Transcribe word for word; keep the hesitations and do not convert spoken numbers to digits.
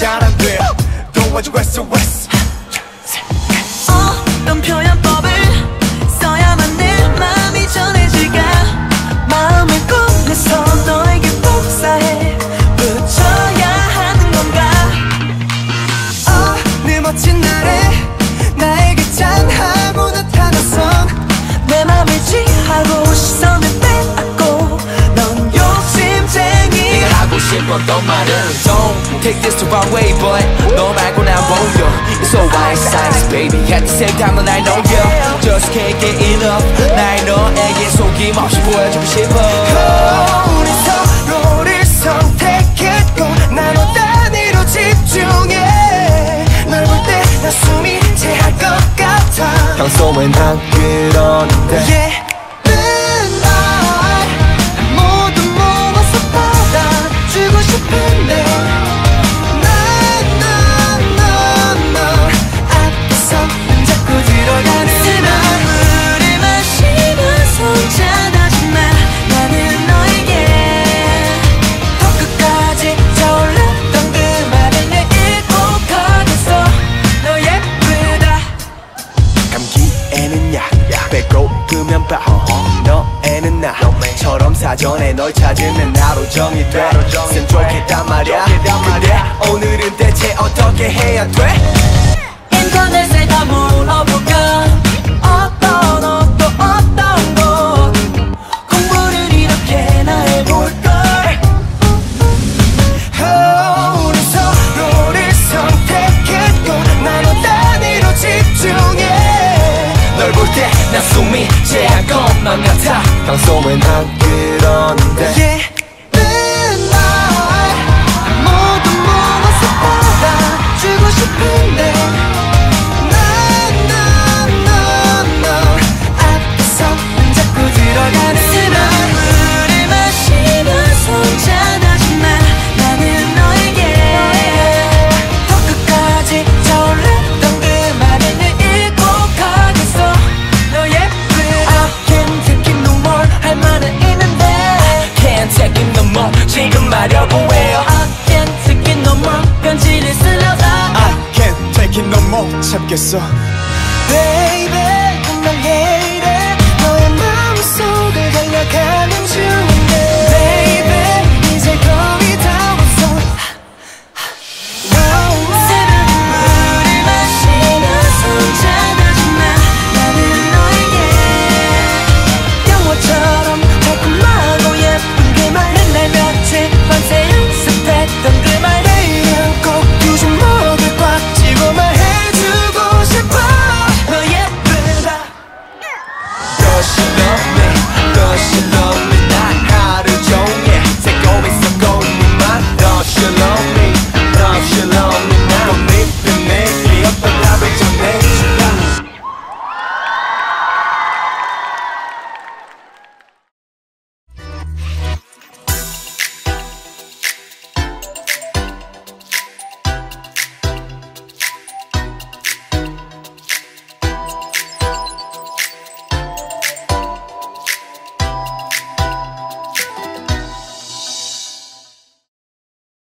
잘한 돼 도와줘 에스오에스 어떤 표현법을 써야만 내 맘이 전해질까 마음을 꺼내서 너에게 복사해 붙여야 하는 건가 어느 멋진 날에 나에게 짠하고 나타났어 내 맘을 지하고 시선을 빼앗고 넌 욕심쟁이 내가 하고 싶었던 말은 take this the wrong way, but no 말고 난 won't you. It's so I size, baby. At the same time, I know you. Just can't get enough. 날 너에게 속임없이 보여주고 싶어. 우리 서로를 선택했고, 난 어디로 집중해. 널 볼 때 나 숨이 체할 것 같아. 평소엔 안 그러는데. Yeah. 너에는 나처럼 사전에 널 찾으면 하루 종일 돼 쓴 좋겠단 말야 근데 오늘은 대체 어떻게 해야 돼? 인터넷에 다 물어볼까 어떤 옷 또 어떤 곳 공부를 이렇게나 해볼걸 우리 서로를 선택했고 난 어디로 집중해 널 볼 때 나 숨이 제한 것만 같아 평소엔 안 그러는데 yeah. 는 날 아무도 모아서 받아주고 싶은데 난, 난, 난, 난 앞에서 자꾸 들어가는 내 맘물을 마시면서 혼잔하지마 나는 너에게 더 끝까지 차올랐던 그 말을 늘 읽고 가겠어 너 예쁘다 I can't take it no more 할 말은 있는데 I can't take it no more 지금 말하고 해요 I can't take it no more 편지를 쓰려다 I can't take it no more 참겠어 Baby 분명해